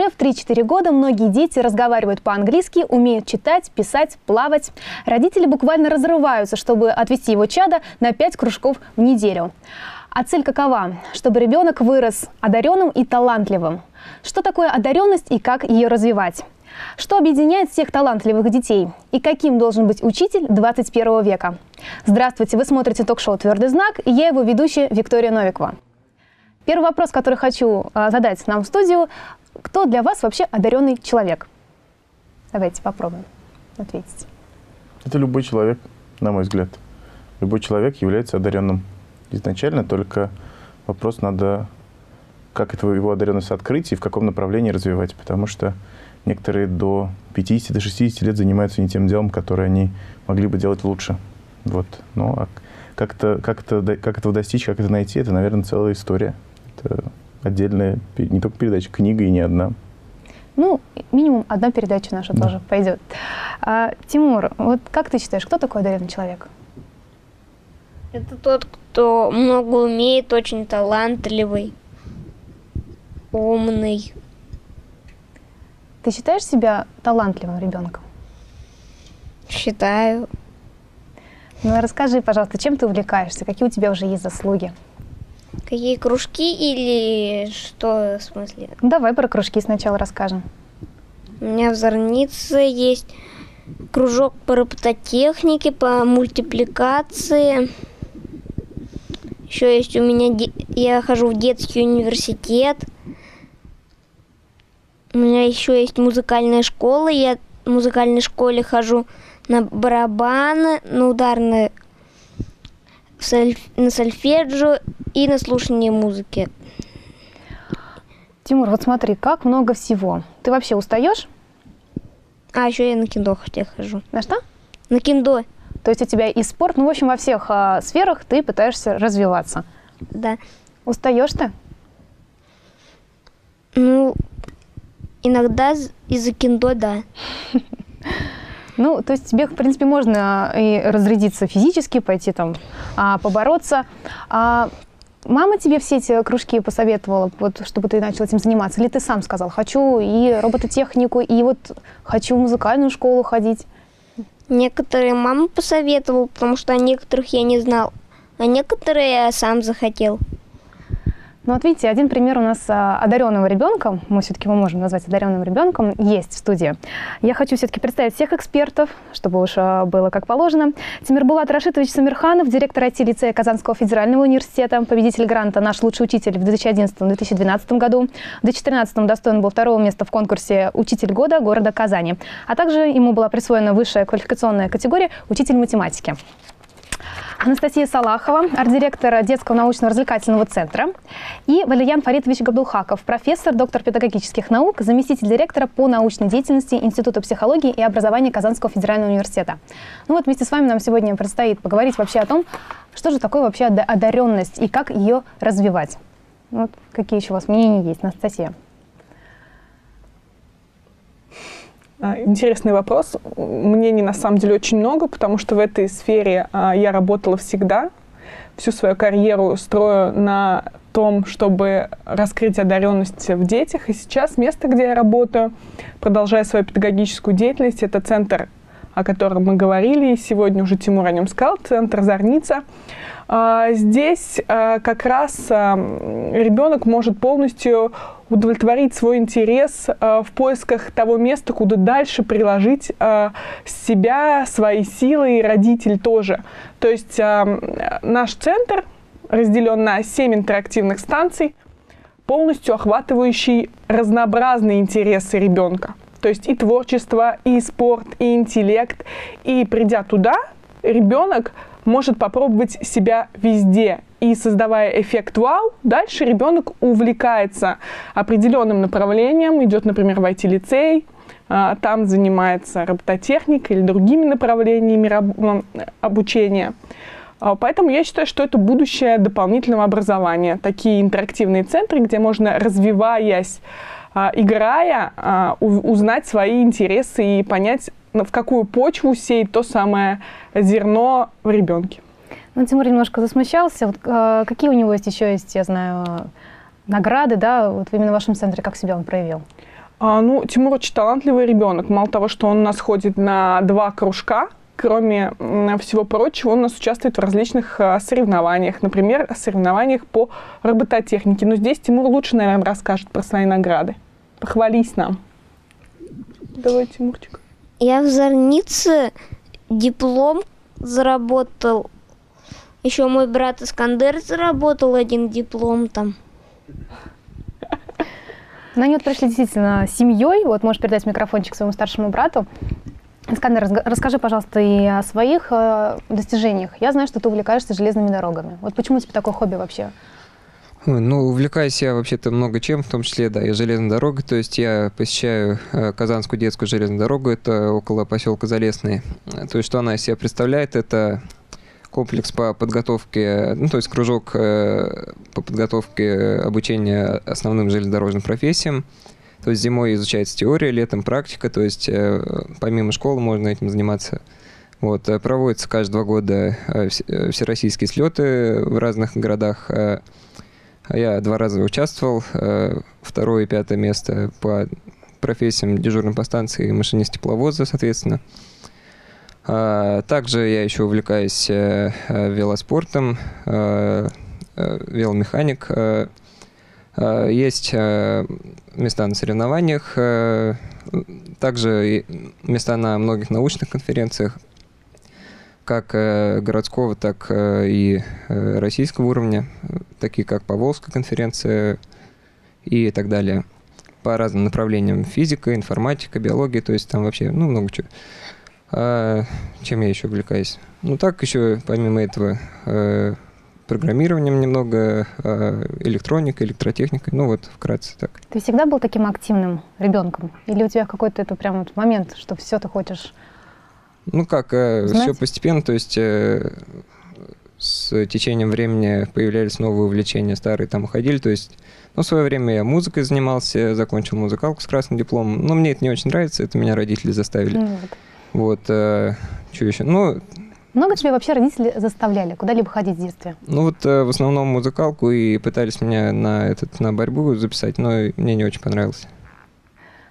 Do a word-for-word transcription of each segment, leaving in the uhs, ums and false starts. Уже в три-четыре года многие дети разговаривают по-английски, умеют читать, писать, плавать. Родители буквально разрываются, чтобы отвести его чадо на пять кружков в неделю. А цель какова? Чтобы ребенок вырос одаренным и талантливым. Что такое одаренность и как ее развивать? Что объединяет всех талантливых детей? И каким должен быть учитель двадцать первого века? Здравствуйте, вы смотрите ток-шоу «Твердый знак», и я его ведущая Виктория Новикова. Первый вопрос, который хочу задать нам в студию. Кто для вас вообще одаренный человек? Давайте попробуем ответить. Это любой человек, на мой взгляд. Любой человек является одаренным. Изначально только вопрос надо, как это его одаренность открыть и в каком направлении развивать. Потому что некоторые до пятидесяти-шестидесяти лет занимаются не тем делом, которое они могли бы делать лучше. Вот. Ну, а как, это, как, это, как этого достичь, как это найти, это, наверное, целая история. Это отдельная, не только передача, книга и не одна. Ну, минимум одна передача наша да. тоже пойдет. А, Тимур, вот как ты считаешь, кто такой одаренный человек? Это тот, кто много умеет, очень талантливый, умный. Ты считаешь себя талантливым ребенком? Считаю. Ну, расскажи, пожалуйста, чем ты увлекаешься? Какие у тебя уже есть заслуги? Какие кружки или что, в смысле? Давай про кружки сначала расскажем. У меня в Зарнице есть кружок по робототехнике, по мультипликации. Еще есть у меня... Де... Я хожу в детский университет. У меня еще есть музыкальная школа. Я в музыкальной школе хожу на барабаны, на ударные, сольф... на сольфеджио и на слушание музыки. Тимур, вот смотри, как много всего. Ты вообще устаешь? А, еще я на киндо хотя хожу. На что? На киндо. То есть у тебя и спорт, ну, в общем, во всех а, сферах ты пытаешься развиваться. Да. Устаешь ты? Ну... Иногда из-за киндо, да. Ну, то есть тебе, в принципе, можно и разрядиться физически, пойти там а, побороться. А мама тебе все эти кружки посоветовала, вот, чтобы ты начал этим заниматься? Или ты сам сказал, хочу и робототехнику, и вот хочу в музыкальную школу ходить? Некоторые мама посоветовала, потому что о некоторых я не знал, а некоторые я сам захотел. Ну, вот видите, один пример у нас одаренного ребенка, мы все-таки его можем назвать одаренным ребенком, есть в студии. Я хочу все-таки представить всех экспертов, чтобы уж было как положено. Темирбулат Рашитович Самирханов, директор ай ти-лицея Казанского федерального университета, победитель гранта «Наш лучший учитель» в две тысячи одиннадцатом — две тысячи двенадцатом году. В две тысячи тринадцатом удостоен был второго места в конкурсе «Учитель года» города Казани. А также ему была присвоена высшая квалификационная категория «Учитель математики». Анастасия Салахова, арт-директор детского научно-развлекательного центра, и Валерий Фаритович Габдулхаков, профессор, доктор педагогических наук, заместитель директора по научной деятельности Института психологии и образования Казанского федерального университета. Ну вот вместе с вами нам сегодня предстоит поговорить вообще о том, что же такое вообще одаренность и как ее развивать. Вот какие еще у вас мнения есть, Анастасия? Интересный вопрос. Мнений на самом деле очень много, потому что в этой сфере а, я работала всегда. Всю свою карьеру строю на том, чтобы раскрыть одаренность в детях. И сейчас место, где я работаю, продолжая свою педагогическую деятельность, это центр, о котором мы говорили, и сегодня уже Тимур о нем сказал, центр «Зарница». А, здесь а, как раз а, ребенок может полностью удовлетворить свой интерес а, в поисках того места, куда дальше приложить а, себя, свои силы, и родитель тоже. То есть а, наш центр разделен на семь интерактивных станций, полностью охватывающий разнообразные интересы ребенка. То есть и творчество, и спорт, и интеллект. И придя туда, ребенок может попробовать себя везде. И создавая эффект «вау», дальше ребенок увлекается определенным направлением. Идет, например, в ай ти-лицей, там занимается робототехникой или другими направлениями обучения. Поэтому я считаю, что это будущее дополнительного образования. Такие интерактивные центры, где можно, развиваясь, играя, узнать свои интересы и понять, в какую почву сеять то самое зерно в ребенке. Ну, Тимур немножко засмущался. Вот, э, какие у него есть еще, есть, я знаю, награды, да, вот именно в вашем центре, как себя он проявил? А, ну, Тимур очень талантливый ребенок. Мало того, что он у нас ходит на два кружка, кроме всего прочего, он у нас участвует в различных соревнованиях. Например, соревнованиях по робототехнике. Но здесь Тимур лучше, наверное, расскажет про свои награды. Похвались нам. Давай, Тимурчик. Я в Зарнице диплом заработал. Еще мой брат Искандер заработал один диплом там. На нее пришли действительно семьей. Вот можешь передать микрофончик своему старшему брату. Искандер, расскажи, пожалуйста, и о своих э, достижениях. Я знаю, что ты увлекаешься железными дорогами. Вот почему у тебя такое хобби вообще? Ну, увлекаюсь я вообще-то много чем, в том числе, да, и железной дорогой. То есть я посещаю э, Казанскую детскую железную дорогу, это около поселка Залесный. То есть что она из себя представляет, это комплекс по подготовке, ну, то есть кружок э, по подготовке обучения основным железнодорожным профессиям. То есть зимой изучается теория, летом практика, то есть э, помимо школы можно этим заниматься. Вот, проводятся каждые два года э, всероссийские слеты в разных городах. Э, я два раза участвовал, э, второе и пятое место по профессиям дежурным по станции и машинист тепловоза, соответственно. А, также я еще увлекаюсь э, велоспортом, э, э, веломеханик. Э, Есть места на соревнованиях, также места на многих научных конференциях, как городского, так и российского уровня, такие как Поволжская конференция и так далее. По разным направлениям: физика, информатика, биология, то есть там вообще, ну, много чего. А чем я еще увлекаюсь? Ну, так еще, помимо этого, программированием немного, электроникой, электротехникой, ну вот вкратце так. Ты всегда был таким активным ребенком? Или у тебя какой-то это прям вот момент, что все ты хочешь? Ну как, все постепенно, то есть с течением времени появлялись новые увлечения, старые там уходили, то есть, ну, в свое время я музыкой занимался, закончил музыкалку с красным дипломом, но мне это не очень нравится, это меня родители заставили. Ну, вот. Вот, что еще? Ну, много тебя вообще родители заставляли куда-либо ходить в детстве? Ну вот э, в основном музыкалку, и пытались меня на, этот, на борьбу записать, но мне не очень понравилось.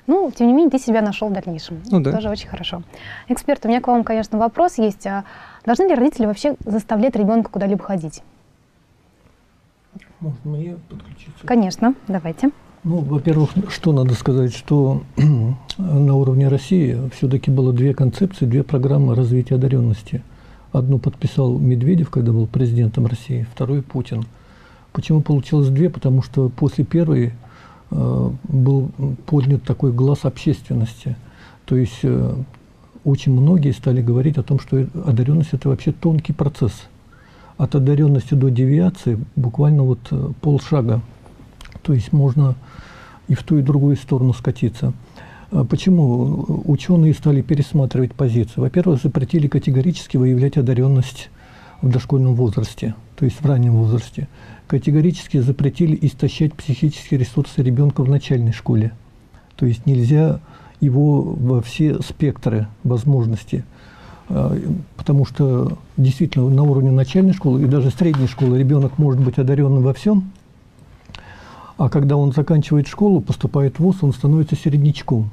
Ну, тем не менее, ты себя нашел в дальнейшем. Ну, да. Тоже очень хорошо. Эксперт, у меня к вам, конечно, вопрос есть. А должны ли родители вообще заставлять ребенка куда-либо ходить? Может, мне подключиться? Конечно, давайте. Ну, во-первых, что надо сказать, что на уровне России все-таки было две концепции, две программы развития одаренности. Одну подписал Медведев, когда был президентом России, вторую – Путин. Почему получилось две? Потому что после первой э, был поднят такой глаз общественности. То есть э, очень многие стали говорить о том, что одаренность – это вообще тонкий процесс. От одаренности до девиации буквально вот э, полшага. То есть можно и в ту, и в другую сторону скатиться. Почему ученые стали пересматривать позиции? Во-первых, запретили категорически выявлять одаренность в дошкольном возрасте, то есть в раннем возрасте. Категорически запретили истощать психические ресурсы ребенка в начальной школе. То есть нельзя его во все спектры возможностей. Потому что действительно на уровне начальной школы и даже средней школы ребенок может быть одаренным во всем, а когда он заканчивает школу, поступает в вуз, он становится середнячком.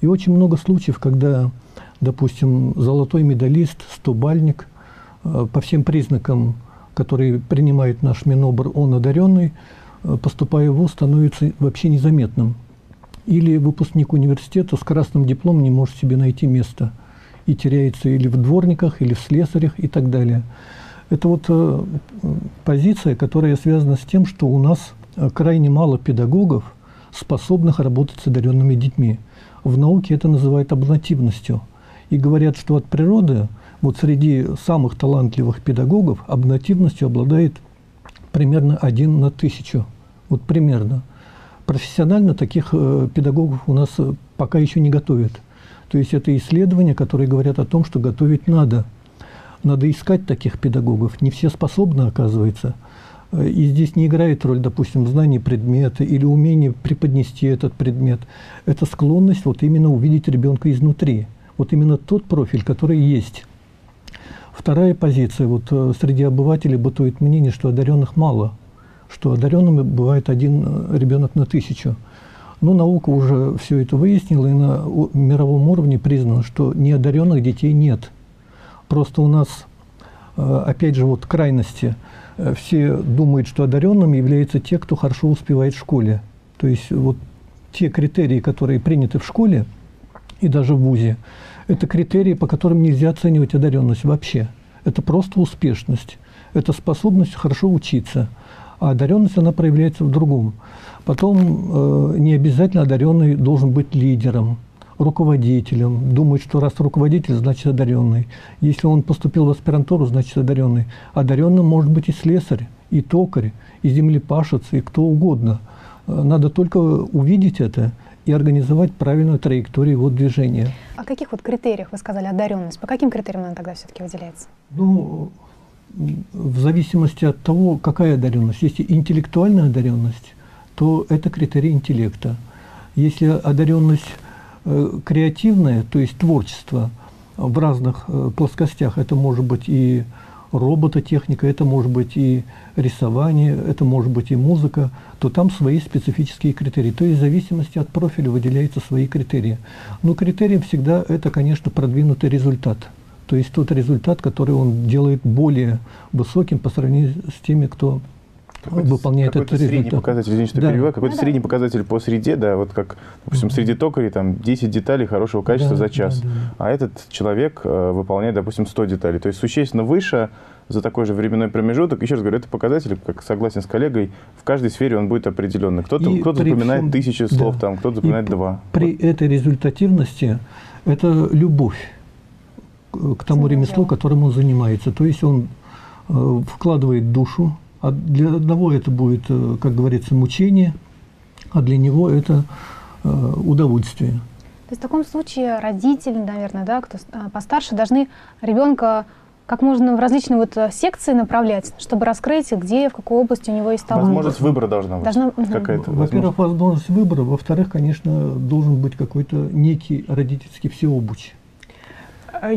И очень много случаев, когда, допустим, золотой медалист, стобальник, по всем признакам, которые принимает наш Минобр, он одаренный, поступая в вуз, становится вообще незаметным. Или выпускник университета с красным дипломом не может себе найти место и теряется или в дворниках, или в слесарях и так далее. Это вот позиция, которая связана с тем, что у нас крайне мало педагогов, способных работать с одаренными детьми. В науке это называют абнативностью. И говорят, что от природы, вот среди самых талантливых педагогов, абнативностью обладает примерно один на тысячу. Вот примерно. Профессионально таких э, педагогов у нас пока еще не готовят. То есть это исследования, которые говорят о том, что готовить надо. Надо искать таких педагогов. Не все способны, оказывается. И здесь не играет роль, допустим, знание предмета или умение преподнести этот предмет. Это склонность вот именно увидеть ребенка изнутри. Вот именно тот профиль, который есть. Вторая позиция. Вот среди обывателей бытует мнение, что одаренных мало, что одаренными бывает один ребенок на тысячу. Но наука уже все это выяснила, и на мировом уровне признано, что неодаренных детей нет. Просто у нас, опять же, вот крайности. Все думают, что одаренным являются те, кто хорошо успевает в школе. То есть вот те критерии, которые приняты в школе и даже в вузе, это критерии, по которым нельзя оценивать одаренность вообще. Это просто успешность, это способность хорошо учиться. А одаренность, она проявляется в другом. Потом э, не обязательно одаренный должен быть лидером, руководителем. Думает, что раз руководитель, значит одаренный. Если он поступил в аспирантуру, значит одаренный. Одаренным может быть и слесарь, и токарь, и землепашец, и кто угодно. Надо только увидеть это и организовать правильную траекторию его движения. О каких вот критериях вы сказали одаренность? По каким критериям она тогда все-таки выделяется? Ну, в зависимости от того, какая одаренность. Если интеллектуальная одаренность, то это критерий интеллекта. Если одаренность креативное, то есть творчество в разных плоскостях. Это может быть и робототехника, это может быть и рисование, это может быть и музыка. То там свои специфические критерии. То есть в зависимости от профиля выделяются свои критерии. Но критерием всегда это, конечно, продвинутый результат. То есть тот результат, который он делает более высоким по сравнению с теми, кто выполняет этот результат. Средний показатель, извините, что да. перебиваю, какой-то да, средний да. показатель по среде, да, вот как, допустим, да. среди токарей там десять деталей хорошего качества да, за час, да, да. а этот человек э, выполняет, допустим, сто деталей, то есть существенно выше за такой же временной промежуток. Еще раз говорю, это показатель, как согласен с коллегой, в каждой сфере он будет определенный. Кто-то кто запоминает всем, тысячи слов, да. там, кто-то запоминает и два. При вот. этой результативности это любовь к тому Самое ремеслу, дело. которым он занимается. То есть он э, вкладывает душу. А для одного это будет, как говорится, мучение, а для него это удовольствие. То есть в таком случае родители, наверное, да, кто постарше, должны ребенка как можно в различные вот секции направлять, чтобы раскрыть, где, в какой области у него есть талант. Возможность выбора должна быть. Должна... Во-первых, возможность выбора. Во-вторых, конечно, должен быть какой-то некий родительский всеобуч.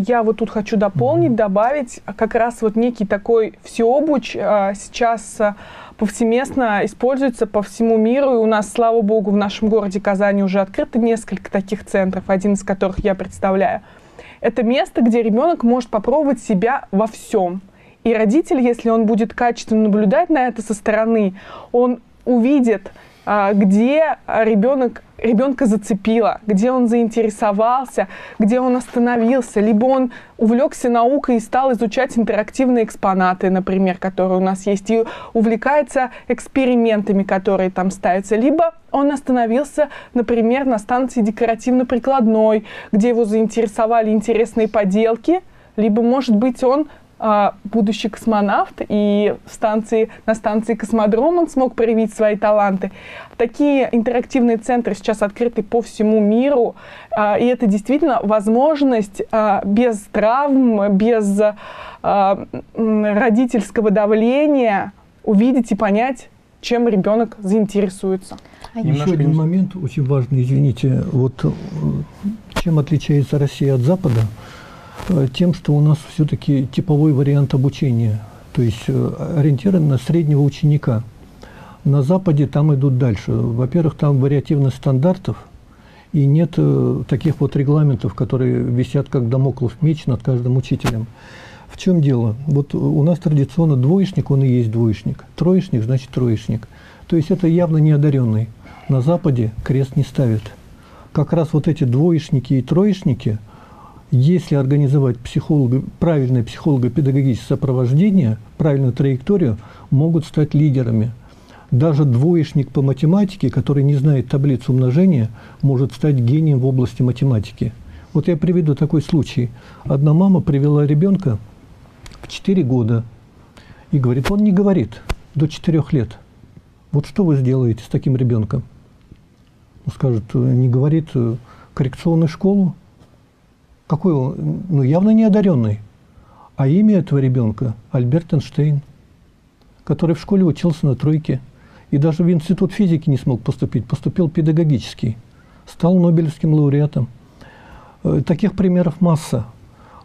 Я вот тут хочу дополнить, добавить, как раз вот некий такой всеобуч сейчас повсеместно используется по всему миру. И у нас, слава богу, в нашем городе Казани уже открыто несколько таких центров, один из которых я представляю. Это место, где ребенок может попробовать себя во всем. И родитель, если он будет качественно наблюдать на это со стороны, он увидит, где ребенок, ребенка зацепило, где он заинтересовался, где он остановился, либо он увлекся наукой и стал изучать интерактивные экспонаты, например, которые у нас есть, и увлекается экспериментами, которые там ставятся, либо он остановился, например, на станции декоративно-прикладной, где его заинтересовали интересные поделки, либо, может быть, он будущий космонавт, и в станции, на станции космодром он смог проявить свои таланты. Такие интерактивные центры сейчас открыты по всему миру, и это действительно возможность без травм, без родительского давления увидеть и понять, чем ребенок заинтересуется. Еще один момент очень важный, извините, вот чем отличается Россия от Запада? Тем, что у нас все-таки типовой вариант обучения, то есть ориентирован на среднего ученика. На Западе там идут дальше. Во-первых, там вариативность стандартов, и нет таких вот регламентов, которые висят как дамоклов меч над каждым учителем. В чем дело? Вот у нас традиционно двоечник, он и есть двоечник. Троечник, значит троечник. То есть это явно неодаренный. На Западе крест не ставит. Как раз вот эти двоечники и троечники, если организовать психолога, правильное психолого-педагогическое сопровождение, правильную траекторию, могут стать лидерами. Даже двоечник по математике, который не знает таблицу умножения, может стать гением в области математики. Вот я приведу такой случай. Одна мама привела ребенка в четыре года и говорит, он не говорит до четырёх лет. Вот что вы сделаете с таким ребенком? Он скажет, не говорит, коррекционную школу. Какой он? Ну, явно неодаренный. А имя этого ребенка – Альберт Эйнштейн, который в школе учился на тройке. И даже в институт физики не смог поступить. Поступил педагогический. Стал нобелевским лауреатом. Таких примеров масса.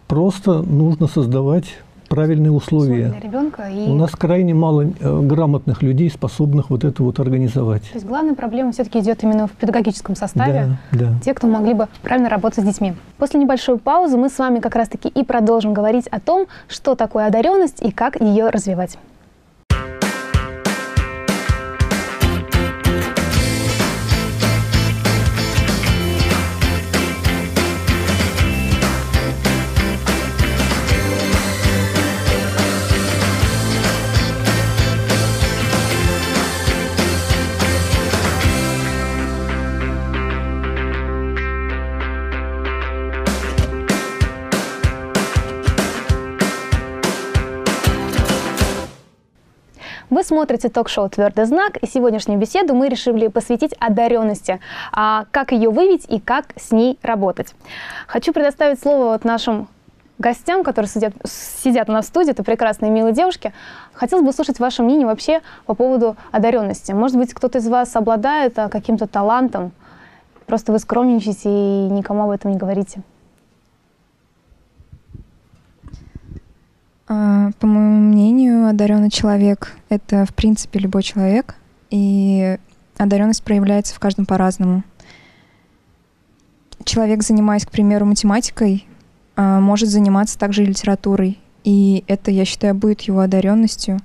Просто нужно создавать правильные условия. Ребенка и... У нас крайне мало грамотных людей, способных вот это вот организовать. То есть главная проблема все-таки идет именно в педагогическом составе. Да, да. Те, кто могли бы правильно работать с детьми. После небольшой паузы мы с вами как раз-таки и продолжим говорить о том, что такое одаренность и как ее развивать. Вы смотрите ток-шоу «Твердый знак», и сегодняшнюю беседу мы решили посвятить одаренности, а как ее выявить и как с ней работать. Хочу предоставить слово вот нашим гостям, которые сидят, сидят у нас в студии, это прекрасные милые девушки. Хотелось бы услышать ваше мнение вообще по поводу одаренности. Может быть, кто-то из вас обладает каким-то талантом, просто вы скромничаете и никому об этом не говорите. По моему мнению, одаренный человек — это, в принципе, любой человек, и одаренность проявляется в каждом по-разному. Человек, занимаясь, к примеру, математикой, может заниматься также и литературой, и это, я считаю, будет его одаренностью.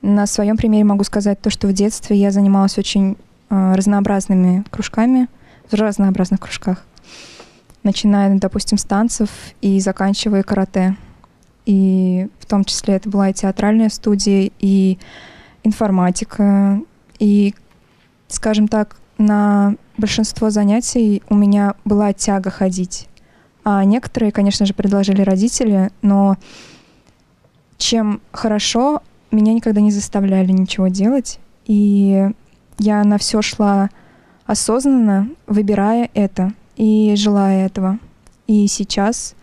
На своем примере могу сказать то, что в детстве я занималась очень разнообразными кружками, в разнообразных кружках, начиная, допустим, с танцев и заканчивая карате. И в том числе это была и театральная студия, и информатика. И, скажем так, на большинство занятий у меня была тяга ходить. А некоторые, конечно же, предложили родители, но чем хорошо, меня никогда не заставляли ничего делать. И я на все шла осознанно, выбирая это и желая этого. И сейчас...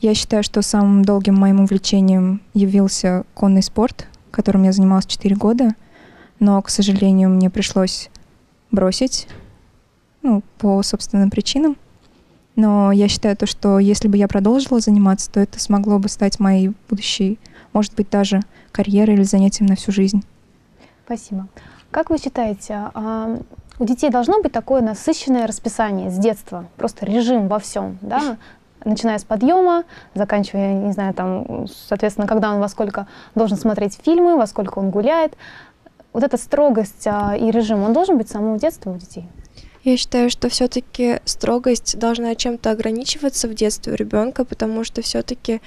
Я считаю, что самым долгим моим увлечением явился конный спорт, которым я занималась четыре года, но, к сожалению, мне пришлось бросить, ну, по собственным причинам. Но я считаю то, что если бы я продолжила заниматься, то это смогло бы стать моей будущей, может быть, даже карьерой или занятием на всю жизнь. Спасибо. Как вы считаете, у детей должно быть такое насыщенное расписание с детства, просто режим во всем, да? Начиная с подъема, заканчивая, не знаю, там, соответственно, когда он во сколько должен смотреть фильмы, во сколько он гуляет. Вот эта строгость и режим, он должен быть с самого детства у детей? Я считаю, что все-таки строгость должна чем-то ограничиваться в детстве у ребенка, потому что все-таки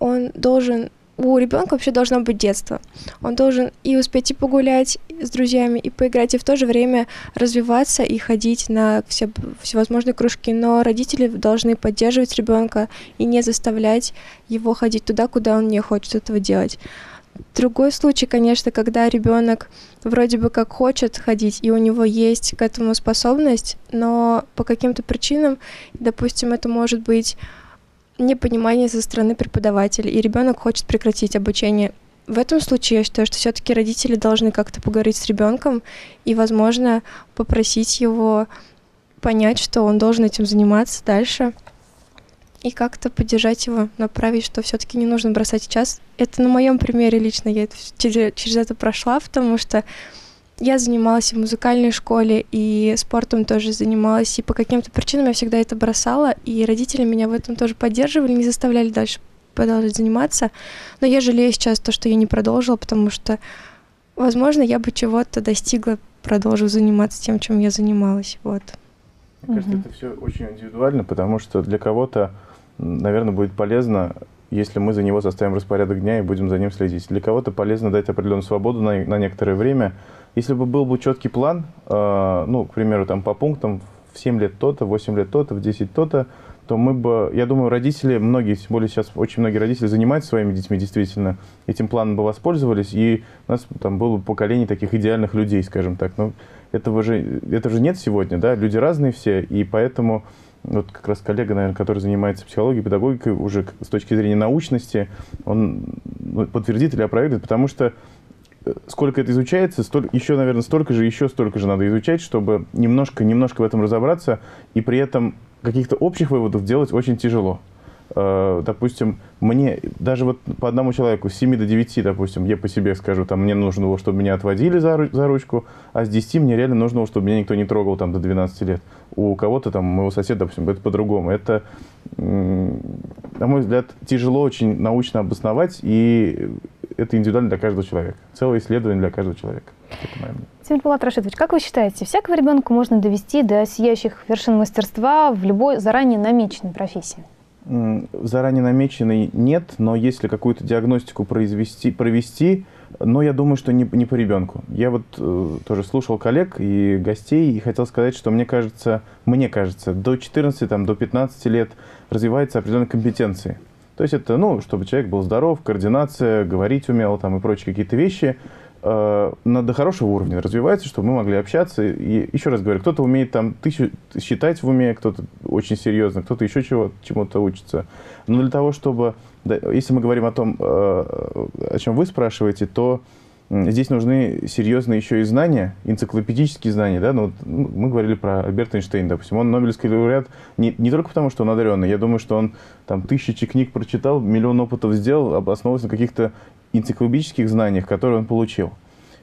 он должен... У ребенка вообще должно быть детство. Он должен и успеть и погулять с друзьями, и поиграть, и в то же время развиваться и ходить на все, всевозможные кружки. Но родители должны поддерживать ребенка и не заставлять его ходить туда, куда он не хочет этого делать. Другой случай, конечно, когда ребенок вроде бы как хочет ходить, и у него есть к этому способность, но по каким-то причинам, допустим, это может быть... непонимание со стороны преподавателя, и ребенок хочет прекратить обучение. В этом случае я считаю, что все-таки родители должны как-то поговорить с ребенком и, возможно, попросить его понять, что он должен этим заниматься дальше, и как-то поддержать его, направить, что все-таки не нужно бросать час. Это на моем примере лично я через это прошла, потому что я занималась в музыкальной школе, и спортом тоже занималась, и по каким-то причинам я всегда это бросала, и родители меня в этом тоже поддерживали, не заставляли дальше продолжить заниматься. Но я жалею сейчас то, что я не продолжила, потому что, возможно, я бы чего-то достигла, продолжив заниматься тем, чем я занималась. Вот. Мне кажется, это все очень индивидуально, потому что для кого-то, наверное, будет полезно, если мы за него составим распорядок дня и будем за ним следить. Для кого-то полезно дать определенную свободу на, на некоторое время. Если бы был бы четкий план, э, ну, к примеру, там по пунктам, в семь лет то-то, в восемь лет то-то, в десять то-то, то мы бы, я думаю, родители, многие, тем более сейчас очень многие родители занимаются своими детьми действительно, этим планом бы воспользовались, и у нас там было бы поколение таких идеальных людей, скажем так. Но этого же, этого же нет сегодня, да, люди разные все, и поэтому... Вот как раз коллега, наверное, который занимается психологией, педагогикой, уже с точки зрения научности, он подтвердит или опровернет, потому что сколько это изучается, столь, еще, наверное, столько же, еще столько же надо изучать, чтобы немножко, немножко в этом разобраться, и при этом каких-то общих выводов делать очень тяжело. допустим, мне, даже вот по одному человеку, с семи до девяти, допустим, я по себе скажу, там, мне нужно было, чтобы меня отводили за, за ручку, а с десяти мне реально нужно было, чтобы меня никто не трогал там до двенадцати лет. У кого-то, там, моего соседа, допустим, это по-другому. Это, на мой взгляд, тяжело очень научно обосновать, и это индивидуально для каждого человека. Целое исследование для каждого человека. Темирбулат Рашитович, как вы считаете, всякого ребенка можно довести до сияющих вершин мастерства в любой заранее намеченной профессии? Заранее намеченной нет, но если какую-то диагностику произвести, провести, но я думаю, что не, не по ребенку. Я вот э, тоже слушал коллег и гостей и хотел сказать, что мне кажется, мне кажется, до четырнадцати, там, до пятнадцати лет развиваются определенные компетенции. То есть это, ну, чтобы человек был здоров, координация, говорить умел там, и прочие какие-то вещи. На до хорошего уровня развивается, чтобы мы могли общаться. И еще раз говорю, кто-то умеет там тысячу считать в уме, кто-то очень серьезно, кто-то еще чего, чему-то учится. Но для того, чтобы... Да, если мы говорим о том, о чем вы спрашиваете, то здесь нужны серьезные еще и знания, энциклопедические знания. Да? Ну, вот мы говорили про Альберта Эйнштейна, допустим. Он Нобелевский лауреат не, не только потому, что он одаренный. Я думаю, что он там тысячи книг прочитал, миллион опытов сделал, обосновываясь на каких-то энциклопедических знаниях, которые он получил.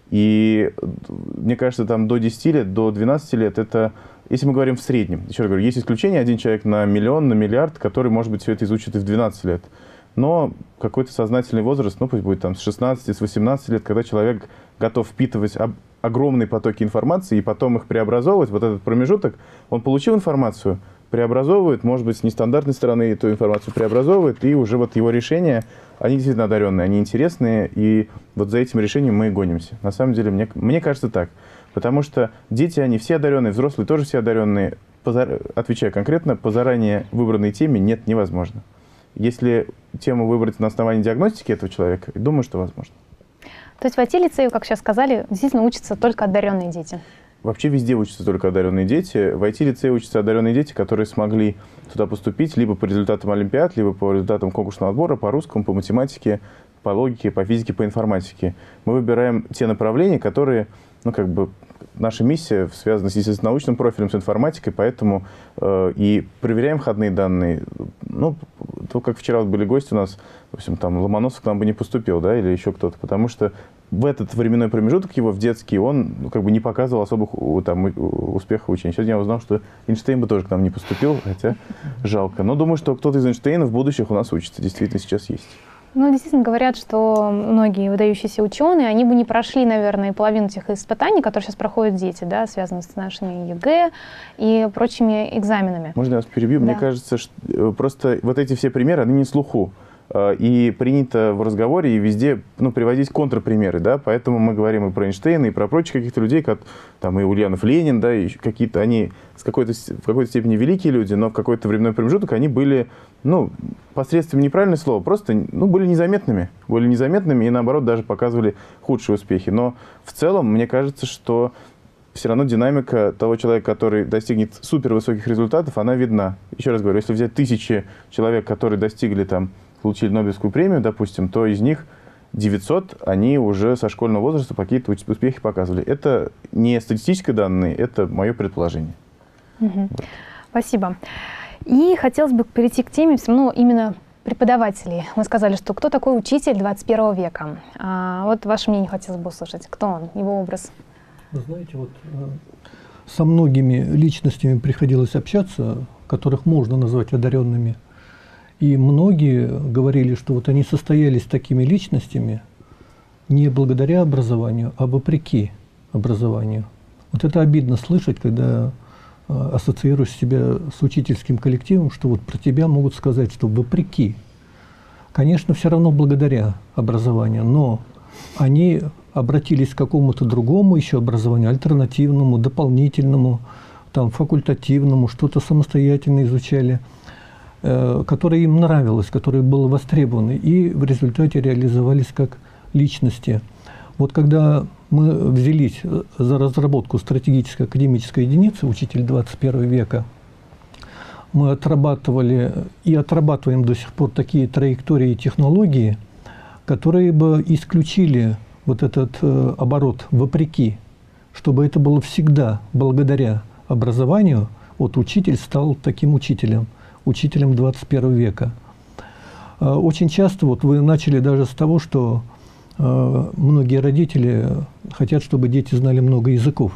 И мне кажется, там до десяти лет, до двенадцати лет, это, если мы говорим в среднем, еще раз говорю, есть исключение, один человек на миллион, на миллиард, который, может быть, все это изучит и в двенадцать лет. Но какой-то сознательный возраст, ну пусть будет там с шестнадцати, с восемнадцати лет, когда человек готов впитывать об... огромные потоки информации и потом их преобразовывать, вот этот промежуток, он получил информацию, преобразовывает, может быть, с нестандартной стороны эту информацию преобразовывает, и уже вот его решения, они действительно одаренные, они интересные, и вот за этим решением мы и гонимся. На самом деле, мне, мне кажется так, потому что дети, они все одаренные, взрослые тоже все одаренные. Позар... Отвечая конкретно, по заранее выбранной теме нет, невозможно. Если тему выбрать на основании диагностики этого человека, думаю, что возможно. То есть в ай ти-лицее, как сейчас сказали, действительно учатся только одаренные дети? Вообще везде учатся только одаренные дети. В ай ти-лицее учатся одаренные дети, которые смогли туда поступить либо по результатам олимпиад, либо по результатам конкурсного отбора, по русскому, по математике, по логике, по физике, по информатике. Мы выбираем те направления, которые, ну, как бы, наша миссия связана, естественно, с научным профилем, с информатикой, поэтому э, и проверяем входные данные. Ну, то, как вчера вот были гости у нас, в общем, там, Ломоносов к нам бы не поступил, да, или еще кто-то, потому что в этот временной промежуток его, в детский, он, ну, как бы не показывал особых там, успехов в учении. Сегодня я узнал, что Эйнштейн бы тоже к нам не поступил, хотя жалко. Но думаю, что кто-то из Эйнштейнов в будущих у нас учится, действительно сейчас есть. Ну, действительно, говорят, что многие выдающиеся ученые, они бы не прошли, наверное, половину тех испытаний, которые сейчас проходят дети, да, связанных с нашими ЕГЭ и прочими экзаменами. Можно я вас перебью? Да. Мне кажется, что просто вот эти все примеры, они не слуху. И принято в разговоре и везде, ну, приводить контрпримеры, да, поэтому мы говорим и про Эйнштейна, и про прочих каких-то людей, как, там, и Ульянов-Ленин, да, и какие-то, они с какой-то, в какой-то степени великие люди, но в какой-то временной промежуток они были, ну, посредством, неправильное слово, просто, ну, были незаметными, были незаметными и, наоборот, даже показывали худшие успехи. Но в целом, мне кажется, что все равно динамика того человека, который достигнет супервысоких результатов, она видна. Еще раз говорю, если взять тысячи человек, которые достигли, там, получили Нобелевскую премию, допустим, то из них девятьсот, они уже со школьного возраста какие-то успехи показывали. Это не статистические данные, это мое предположение. Угу. Вот. Спасибо. И хотелось бы перейти к теме, ну, именно преподавателей. Мы сказали, что кто такой учитель двадцать первого века? А вот ваше мнение хотелось бы услышать. Кто он, его образ? Вы знаете, вот со многими личностями приходилось общаться, которых можно назвать одаренными. И многие говорили, что вот они состоялись такими личностями не благодаря образованию, а вопреки образованию. Вот это обидно слышать, когда э, ассоциируешь себя с учительским коллективом, что вот про тебя могут сказать, что вопреки. Конечно, все равно благодаря образованию, но они обратились к какому-то другому еще образованию, альтернативному, дополнительному, там, факультативному, что-то самостоятельно изучали, которое им нравилось, которое было востребовано, и в результате реализовались как личности. Вот когда мы взялись за разработку стратегической академической единицы «Учитель двадцать первого века», мы отрабатывали и отрабатываем до сих пор такие траектории и технологии, которые бы исключили вот этот э, оборот «вопреки», чтобы это было всегда благодаря образованию, вот учитель стал таким учителем. Учителем двадцать первого века. Очень часто, вот вы начали даже с того, что многие родители хотят, чтобы дети знали много языков.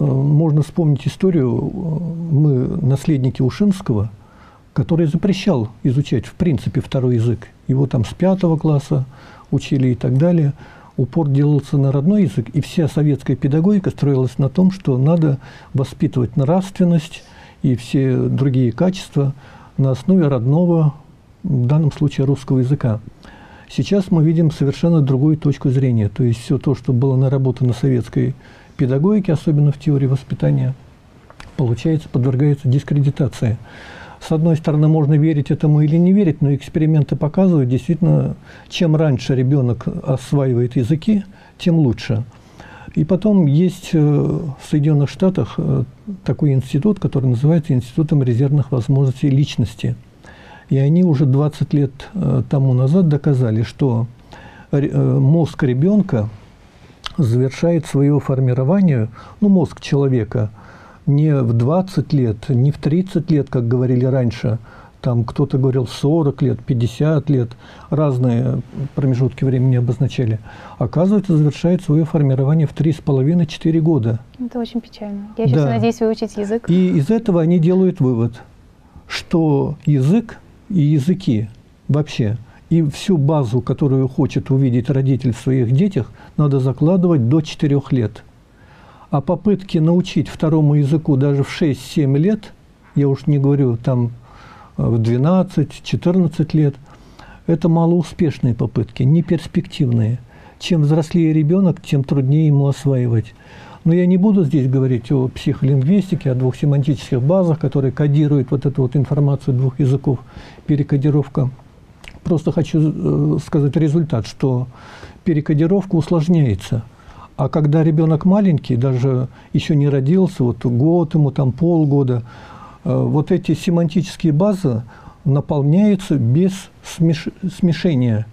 Можно вспомнить историю, мы наследники Ушинского, который запрещал изучать, в принципе, второй язык. Его там с пятого класса учили и так далее. Упор делался на родной язык, и вся советская педагогика строилась на том, что надо воспитывать нравственность и все другие качества на основе родного, в данном случае русского языка. Сейчас мы видим совершенно другую точку зрения. То есть все то, что было наработано советской педагогике, особенно в теории воспитания, получается, подвергается дискредитации. С одной стороны, можно верить этому или не верить, но эксперименты показывают, действительно, чем раньше ребенок осваивает языки, тем лучше. И потом есть в Соединенных Штатах такой институт, который называется Институтом резервных возможностей личности. И они уже двадцать лет тому назад доказали, что мозг ребенка завершает свое формирование, ну, мозг человека, не в двадцать лет, не в тридцать лет, как говорили раньше, там кто-то говорил сорок лет, пятьдесят лет, разные промежутки времени обозначали. Оказывается, завершает свое формирование в три с половиной — четыре года. Это очень печально. Я сейчас да. надеюсь выучить язык. И из этого они делают вывод, что язык и языки вообще, и всю базу, которую хочет увидеть родитель в своих детях, надо закладывать до четырёх лет. А попытки научить второму языку даже в шесть-семь лет, я уж не говорю там в двенадцать-четырнадцать лет, это малоуспешные попытки, неперспективные. Чем взрослее ребенок, тем труднее ему осваивать. Но я не буду здесь говорить о психолингвистике, о двух семантических базах, которые кодируют вот эту вот информацию двух языков, перекодировка. Просто хочу сказать результат, что перекодировка усложняется. А когда ребенок маленький, даже еще не родился, вот год ему, там полгода, вот эти семантические базы наполняются без смеш... смешения.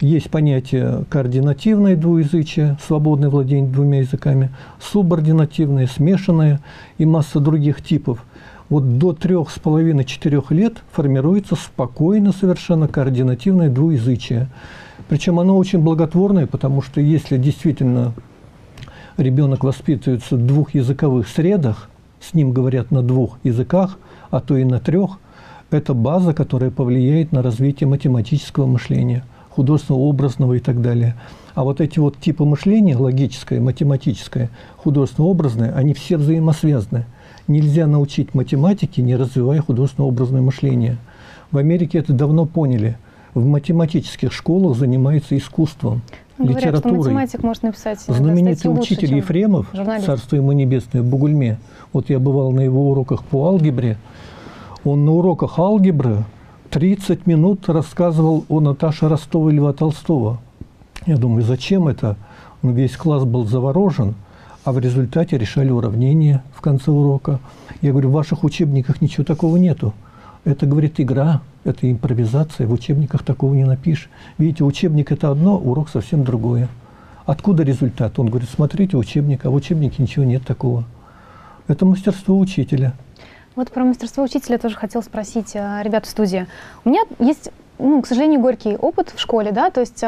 Есть понятие координативное двуязычие, свободное владение двумя языками, субординативное, смешанное и масса других типов. Вот до трёх с половиной — четырёх лет формируется спокойно совершенно координативное двуязычие. Причем оно очень благотворное, потому что если действительно... ребенок воспитывается в двухязыковых средах, с ним говорят на двух языках, а то и на трех. Это база, которая повлияет на развитие математического мышления, художественно-образного и так далее. А вот эти вот типы мышления, логическое, математическое, художественно-образное, они все взаимосвязаны. Нельзя научить математике, не развивая художественно-образное мышление. В Америке это давно поняли. В математических школах занимаются искусством. Говорят, что математик может написать знаменитый учитель лучше, Ефремов, журналист. Царство ему небесное, в Бугульме. Вот я бывал на его уроках по алгебре. Он на уроках алгебры тридцать минут рассказывал о Наташе Ростовой и Льва Толстого. Я думаю, зачем это? Ну, весь класс был заворожен, а в результате решали уравнение в конце урока. Я говорю, в ваших учебниках ничего такого нету. Это, говорит, игра, это импровизация, в учебниках такого не напишешь. Видите, учебник – это одно, урок совсем другое. Откуда результат? Он говорит, смотрите, учебник, а в учебнике ничего нет такого. Это мастерство учителя. Вот про мастерство учителя тоже хотел спросить, ребят в студии. У меня есть, ну, к сожалению, горький опыт в школе, да, то есть…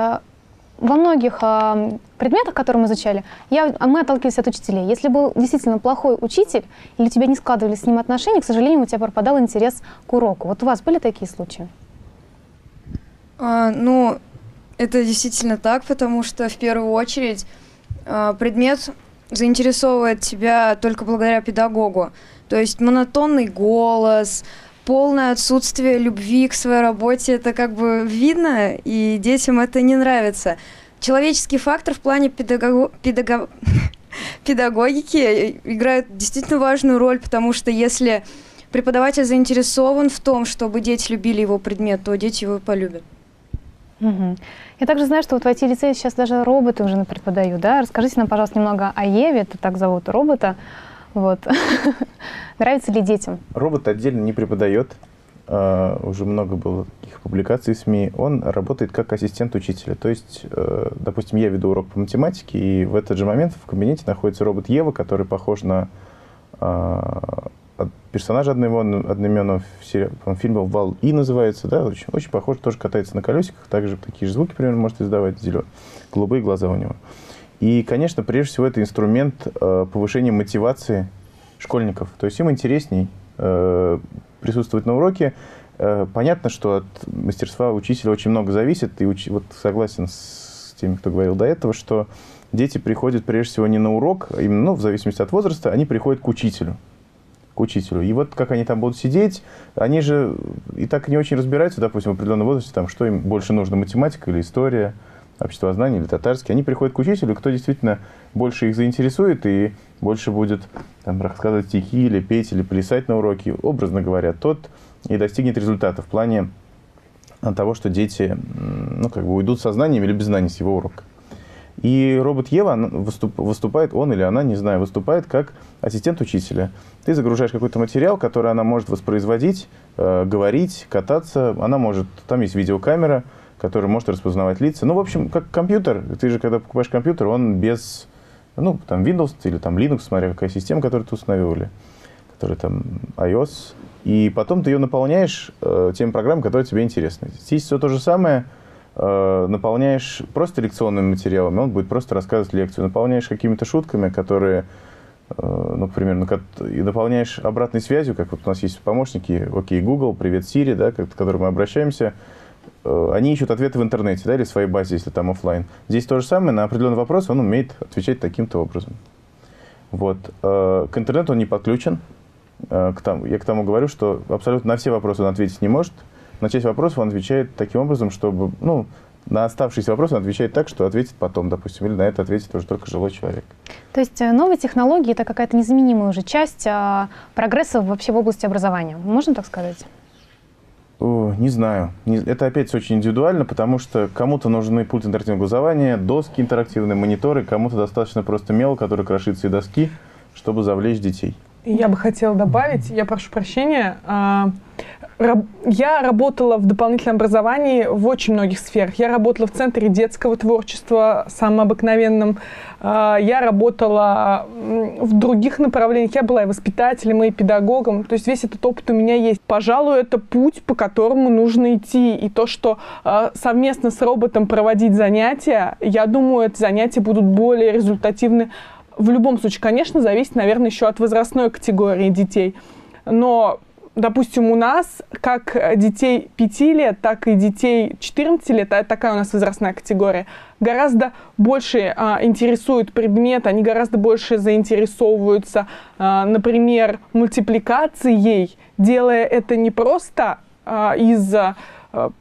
Во многих э, предметах, которые мы изучали, я, мы отталкивались от учителей. Если был действительно плохой учитель, или у тебя не складывались с ним отношения, к сожалению, у тебя пропадал интерес к уроку. Вот у вас были такие случаи? А, ну, это действительно так, потому что в первую очередь э, предмет заинтересовывает тебя только благодаря педагогу. То есть монотонный голос, полное отсутствие любви к своей работе, это как бы видно, и детям это не нравится. Человеческий фактор в плане педаго... Педаго... педагогики играет действительно важную роль, потому что если преподаватель заинтересован в том, чтобы дети любили его предмет, то дети его полюбят. Угу. Я также знаю, что вот в ай ти-лицее сейчас даже роботы уже преподают, да? Расскажите нам, пожалуйста, немного о Еве, это так зовут робота. Вот. Нравится ли детям? Робот отдельно не преподает. Uh, уже много было таких публикаций в СМИ. Он работает как ассистент учителя. То есть, uh, допустим, я веду урок по математике, и в этот же момент в кабинете находится робот Ева, который похож на uh, персонажа одного, одноименного фильма «Вал И» называется, да, очень, очень похож, тоже катается на колесиках, также такие же звуки, примерно, может издавать, зеленый, голубые глаза у него. И, конечно, прежде всего, это инструмент э, повышения мотивации школьников. То есть им интересней э, присутствовать на уроке. Э, понятно, что от мастерства учителя очень много зависит, и уч... вот согласен с теми, кто говорил до этого, что дети приходят прежде всего не на урок, а именно, ну, в зависимости от возраста, они приходят к учителю. К учителю. И вот как они там будут сидеть, они же и так не очень разбираются, допустим, в определенном возрасте, там, что им больше нужно, математика или история, обществознание или татарский. Они приходят к учителю, кто действительно больше их заинтересует и больше будет там рассказывать стихи или петь, или плясать на уроке, образно говоря, тот и достигнет результата в плане того, что дети, ну, как бы уйдут со знанием или без знаний с его урока. И робот Ева выступает, он или она, не знаю, выступает как ассистент учителя. Ты загружаешь какой-то материал, который она может воспроизводить, э, говорить, кататься. Она может, там есть видеокамера, которая может распознавать лица. Ну, в общем, как компьютер. Ты же, когда покупаешь компьютер, он без, ну, там, Windows или там Linux, смотря какая система, которую ты устанавливали, которая там iOS. И потом ты ее наполняешь э, теми программами, которые тебе интересны. Здесь все то же самое. Наполняешь просто лекционным материалом, он будет просто рассказывать лекцию. Наполняешь какими-то шутками, которые, ну, примерно, и наполняешь обратной связью, как вот у нас есть помощники, окей, Google, привет, Siri, да, к которым мы обращаемся. Они ищут ответы в интернете, да, или в своей базе, если там офлайн. Здесь то же самое, на определенный вопрос он умеет отвечать таким-то образом. Вот. К интернету он не подключен. Я к тому говорю, что абсолютно на все вопросы он ответить не может. На часть вопросов он отвечает таким образом, чтобы, ну, на оставшиеся вопросы он отвечает так, что ответит потом, допустим, или на это ответит уже только жилой человек. То есть новые технологии – это какая-то незаменимая уже часть прогресса вообще в области образования. Можно так сказать? О, не знаю. Это опять очень индивидуально, потому что кому-то нужны пульт интерактивного глазования, доски интерактивные, мониторы, кому-то достаточно просто мела, который крошит все доски, чтобы завлечь детей. Я бы хотела добавить, я прошу прощения, я работала в дополнительном образовании в очень многих сферах. Я работала в Центре детского творчества, самым обыкновенным. Я работала в других направлениях. Я была и воспитателем, и педагогом. То есть весь этот опыт у меня есть. Пожалуй, это путь, по которому нужно идти. И то, что совместно с роботом проводить занятия, я думаю, эти занятия будут более результативны. В любом случае, конечно, зависит, наверное, еще от возрастной категории детей. Но... Допустим, у нас как детей пяти лет, так и детей четырнадцати лет, а такая у нас возрастная категория, гораздо больше а, интересует предмет, они гораздо больше заинтересовываются, а, например, мультипликацией, делая это не просто а, из а,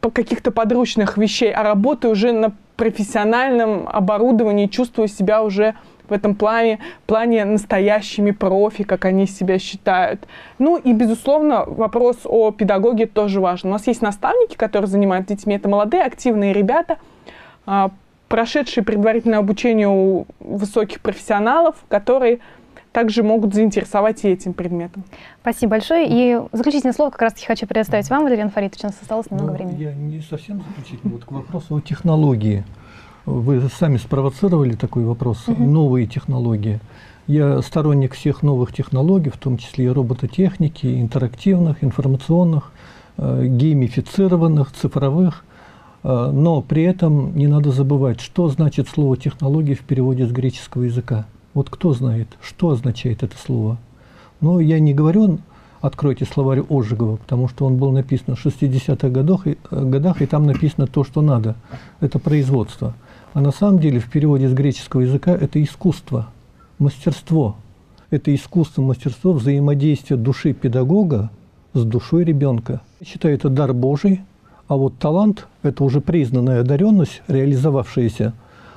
каких-то подручных вещей, а работая уже на профессиональном оборудовании, чувствуя себя уже в этом плане, плане настоящими профи, как они себя считают. Ну и, безусловно, вопрос о педагоге тоже важен. У нас есть наставники, которые занимаются детьми. Это молодые, активные ребята, прошедшие предварительное обучение у высоких профессионалов, которые также могут заинтересовать и этим предметом. Спасибо большое. И заключительное слово как раз-таки хочу предоставить вам, Валерий Фаритович. У нас осталось немного, ну, времени. Я не совсем заключительный. Вот к вопросу о технологии. Вы сами спровоцировали такой вопрос. Uh-huh. Новые технологии. Я сторонник всех новых технологий, в том числе и робототехники, интерактивных, информационных, э, геймифицированных, цифровых. Э, но при этом не надо забывать, что значит слово «технологии» в переводе с греческого языка. Вот кто знает, что означает это слово. Но я не говорю, откройте словарь Ожегова, потому что он был написан в шестидесятых годах, и там написано то, что надо. Это производство. А на самом деле в переводе с греческого языка это искусство, мастерство. Это искусство, мастерство взаимодействия души педагога с душой ребенка. Я считаю, это дар Божий, а вот талант – это уже признанная одаренность, реализовавшаяся.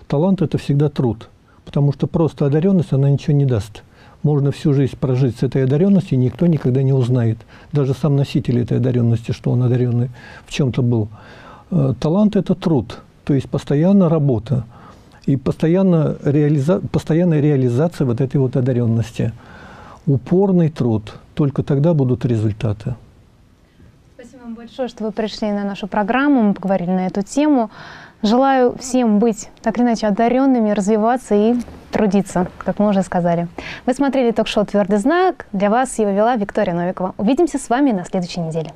Талант – это всегда труд, потому что просто одаренность, она ничего не даст. Можно всю жизнь прожить с этой одаренностью, и никто никогда не узнает. Даже сам носитель этой одаренности, что он одаренный в чем-то был. Талант – это труд. То есть постоянно работа и постоянно реализа... постоянная реализация вот этой вот одаренности. Упорный труд. Только тогда будут результаты. Спасибо вам большое, что вы пришли на нашу программу. Мы поговорили на эту тему. Желаю всем быть так или иначе одаренными, развиваться и трудиться, как мы уже сказали. Вы смотрели ток-шоу «Твердый знак». Для вас его вела Виктория Новикова. Увидимся с вами на следующей неделе.